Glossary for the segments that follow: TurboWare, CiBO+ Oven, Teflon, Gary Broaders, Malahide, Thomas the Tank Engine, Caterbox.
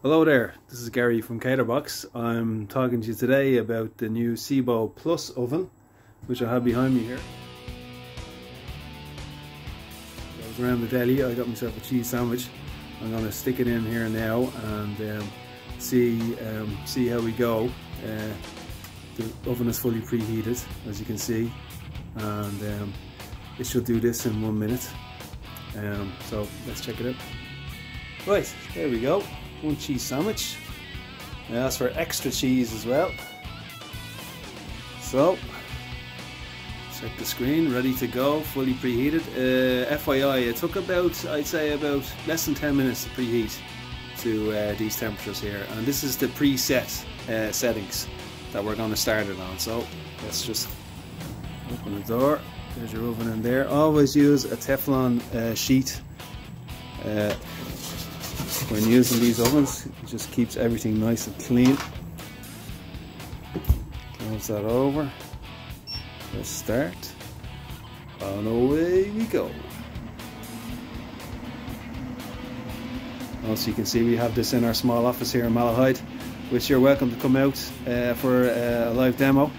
Hello there, this is Gary from Caterbox. I'm talking to you today about the new CiBO+ Oven, which I have behind me here. I was around the deli, I got myself a cheese sandwich. I'm going to stick it in here now and see how we go. The oven is fully preheated, as you can see, and it should do this in 1 minute. So let's check it out. Right, there we go. One cheese sandwich. Now that's for extra cheese as well. So, check the screen, ready to go, fully preheated. FYI, it took about, I'd say about less than 10 minutes to preheat to these temperatures here. And this is the preset settings that we're going to start it on. So, let's just open the door. There's your oven in there. Always use a Teflon sheet. When using these ovens, it just keeps everything nice and clean. Close that over. Let's start. And away we go. Also, you can see we have this in our small office here in Malahide, which you're welcome to come out for a live demo.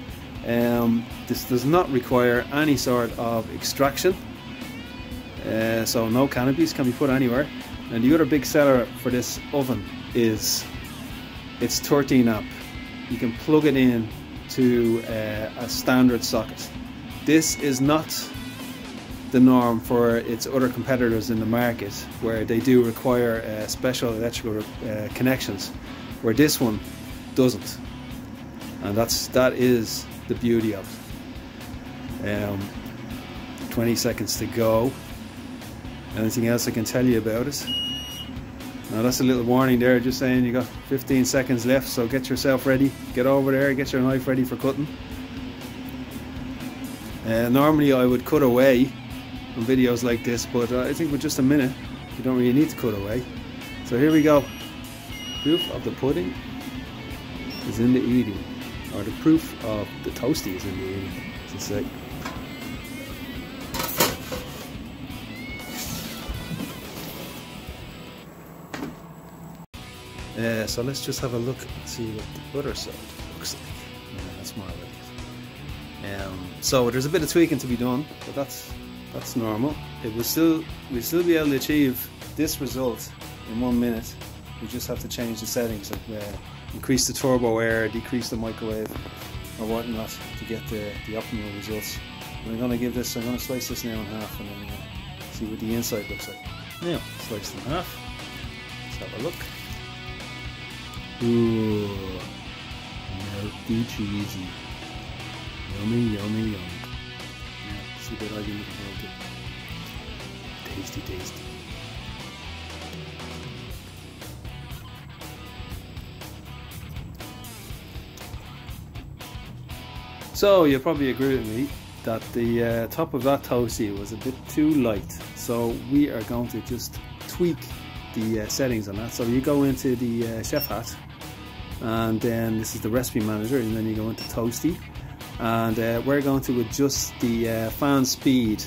This does not require any sort of extraction, so no canopies can be put anywhere. And the other big seller for this oven is it's 13 amp. You can plug it in to a standard socket. This is not the norm for its other competitors in the market, where they do require special electrical connections, where this one doesn't. And that is the beauty of it. 20 seconds to go. Anything else I can tell you about it? Now that's a little warning there, just saying you got 15 seconds left, so get yourself ready, get over there, get your knife ready for cutting. Normally I would cut away on videos like this, but I think with just a minute you don't really need to cut away. So here we go. Proof of the pudding is in the eating, or the proof of the toasty is in the eating, as I say. So let's just have a look and see what the other side looks like. Yeah, that's more like it. So there's a bit of tweaking to be done, but that's normal. It will still, we'll still be able to achieve this result in 1 minute. We just have to change the settings, increase the TurboWare, decrease the microwave, or whatnot, to get the optimal results. And I'm going to slice this now in half and then see what the inside looks like. Now, sliced in half. Let's have a look. Ooh, melty cheesy. Yummy, yummy, yummy. Yeah, see that I can look about it. Tasty, tasty. So, you'll probably agree with me that the top of that toasty was a bit too light. So, we are going to just tweak the settings on that. So, you go into the chef hat. And then this is the recipe manager, and then you go into toasty, and we're going to adjust the fan speed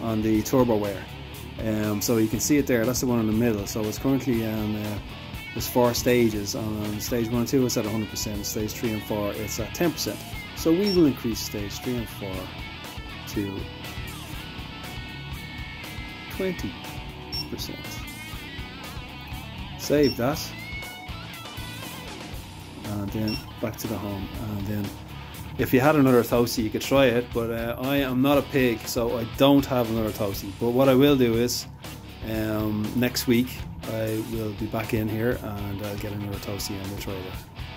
on the TurboWare. So you can see it there, that's the one in the middle. So it's currently on there's 4 stages. On stage 1 and 2 it's at 100%, stage 3 and 4 it's at 10%. So we will increase stage 3 and 4 to 20%. Save that. And then back to the home, and then if you had another toasty you could try it, but I am not a pig, so I don't have another toasty. But what I will do is next week I will be back in here and I'll get another toasty and we'll try that.